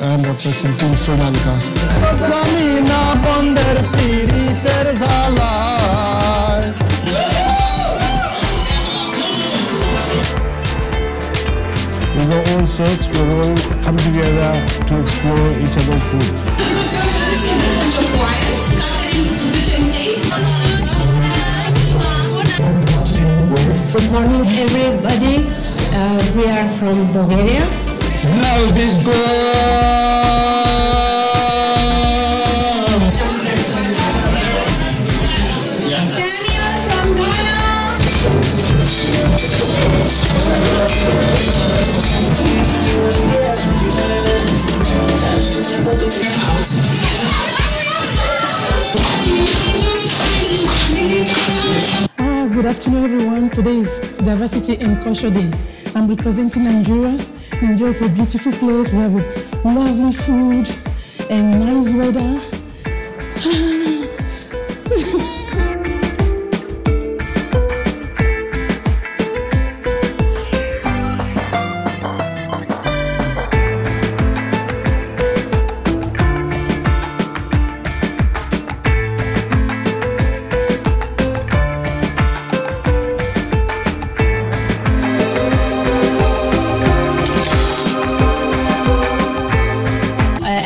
I'm representing Sri Lanka. We were all sorts, we were all come together to explore each other's food. Good morning, everybody. We are from Bulgaria. Now this girl! Samuel from Ghana! Good afternoon, everyone. Today is Diversity and Culture Day. I'm representing Nigeria. Nigeria is a beautiful place. We have lovely food and nice weather.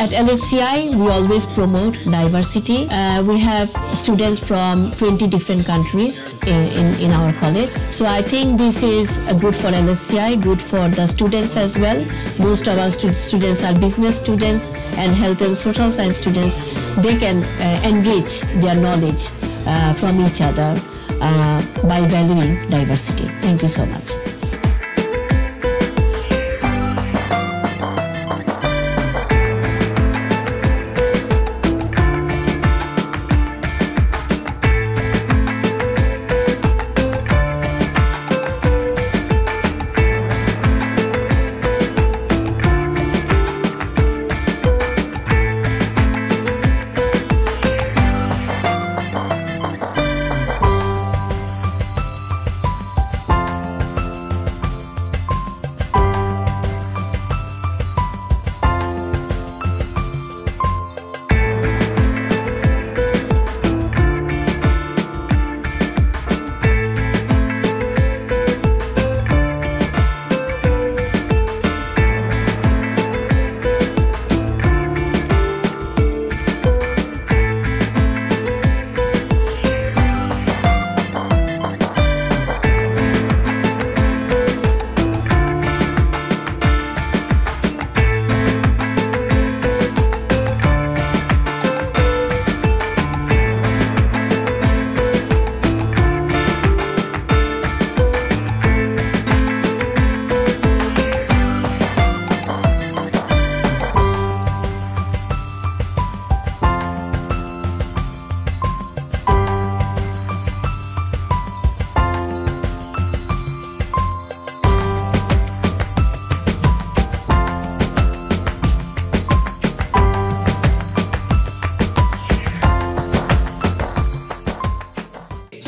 At LSCI, we always promote diversity. We have students from 20 different countries in our college. So I think this is good for LSCI, good for the students as well. Most of our students are business students and health and social science students. They can enrich their knowledge from each other by valuing diversity. Thank you so much.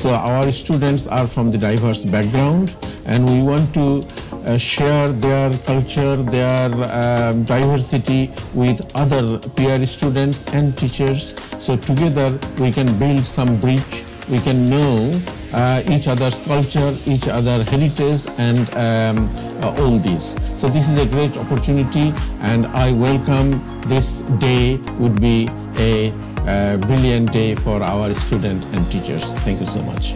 So our students are from the diverse background, and we want to share their culture, their diversity with other peer students and teachers. So together we can build some bridge, we can know each other's culture, each other's heritage, and all this. So this is a great opportunity, and I welcome this day. Would be a brilliant day for our students and teachers. Thank you so much.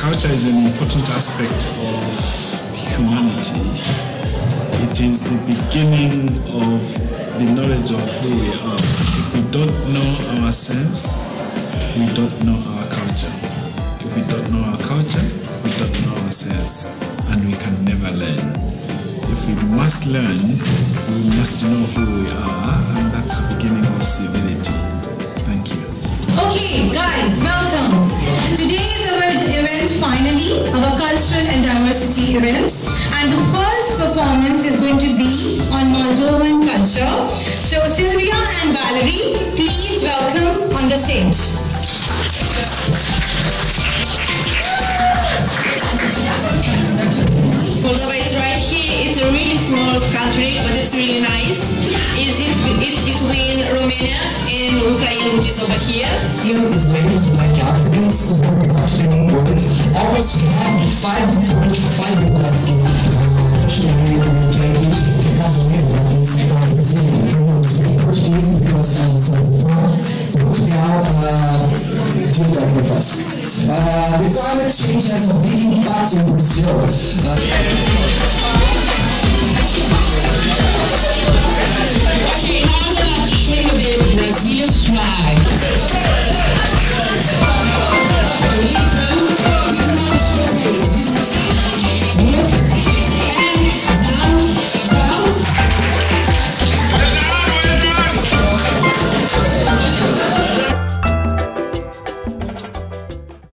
Culture is an important aspect of humanity. It is the beginning of the knowledge of who we are. If we don't know ourselves, we don't know our culture. If we don't know our culture, we don't know ourselves, and we can never learn. If we must learn, we must know who we are, and that's the beginning of civility. Thank you. Okay, guys, welcome. Today is our event, finally, our cultural and diversity event. And the first performance is going to be on Moldovan culture. So Sylvia and Valerie, please welcome on the stage. Poldova is right here. It's a really small country, but it's really nice. It's between Romania and Ukraine, which is over here. Here is neighbors like Africans who work across the world. Almost half the 525 plus here in Ukraine has a neighbor from Brazil. I don't speak Portuguese because I was born, but now do that with us. The climate change has a big impact in Brazil. Okay, now I'm going to show you the Brazilian slide.